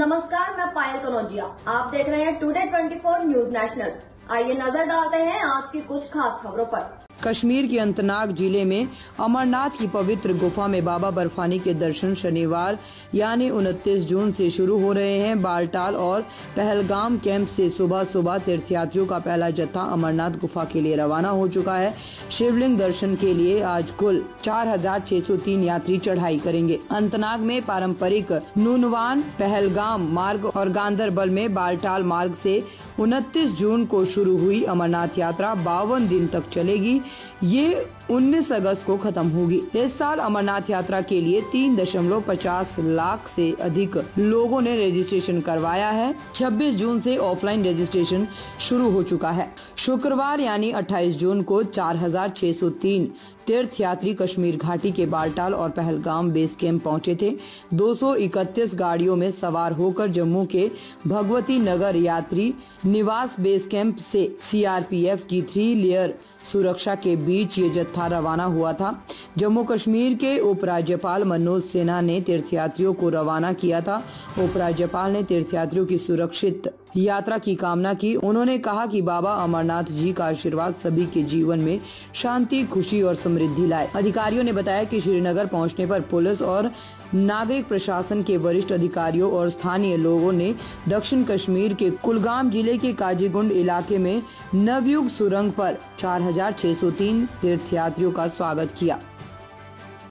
नमस्कार, मैं पायल कनौजिया। आप देख रहे हैं टुडे 24 न्यूज नेशनल। आइए नजर डालते हैं आज की कुछ खास खबरों पर। कश्मीर के अंतनाग जिले में अमरनाथ की पवित्र गुफा में बाबा बर्फानी के दर्शन शनिवार यानी 29 जून से शुरू हो रहे हैं। बालटाल और पहलगाम कैंप से सुबह सुबह तीर्थयात्रियों का पहला जत्था अमरनाथ गुफा के लिए रवाना हो चुका है। शिवलिंग दर्शन के लिए आज कुल 4603 यात्री चढ़ाई करेंगे। अंतनाग में पारंपरिक नूनवान पहलगाम मार्ग और गांदरबल में बालटाल मार्ग से 29 जून को शुरू हुई अमरनाथ यात्रा 52 दिन तक चलेगी। ये 19 अगस्त को खत्म होगी। इस साल अमरनाथ यात्रा के लिए 3.50 लाख से अधिक लोगों ने रजिस्ट्रेशन करवाया है। 26 जून से ऑफलाइन रजिस्ट्रेशन शुरू हो चुका है। शुक्रवार यानी 28 जून को 4603 तीर्थयात्री कश्मीर घाटी के बालटाल और पहलगाम बेस कैंप पहुंचे थे। 231 गाड़ियों में सवार होकर जम्मू के भगवती नगर यात्री निवास बेस कैंप से सीआरपीएफ की 3 लेयर सुरक्षा के बीच ये जत्था रवाना हुआ था। जम्मू कश्मीर के उपराज्यपाल मनोज सिन्हा ने तीर्थयात्रियों को रवाना किया था। उपराज्यपाल ने तीर्थयात्रियों की सुरक्षित यात्रा की कामना की। उन्होंने कहा कि बाबा अमरनाथ जी का आशीर्वाद सभी के जीवन में शांति, खुशी और समृद्धि लाए। अधिकारियों ने बताया कि श्रीनगर पहुंचने पर पुलिस और नागरिक प्रशासन के वरिष्ठ अधिकारियों और स्थानीय लोगों ने दक्षिण कश्मीर के कुलगाम जिले के काजीगुंड इलाके में नवयुग सुरंग पर 4603 तीर्थयात्रियों का स्वागत किया।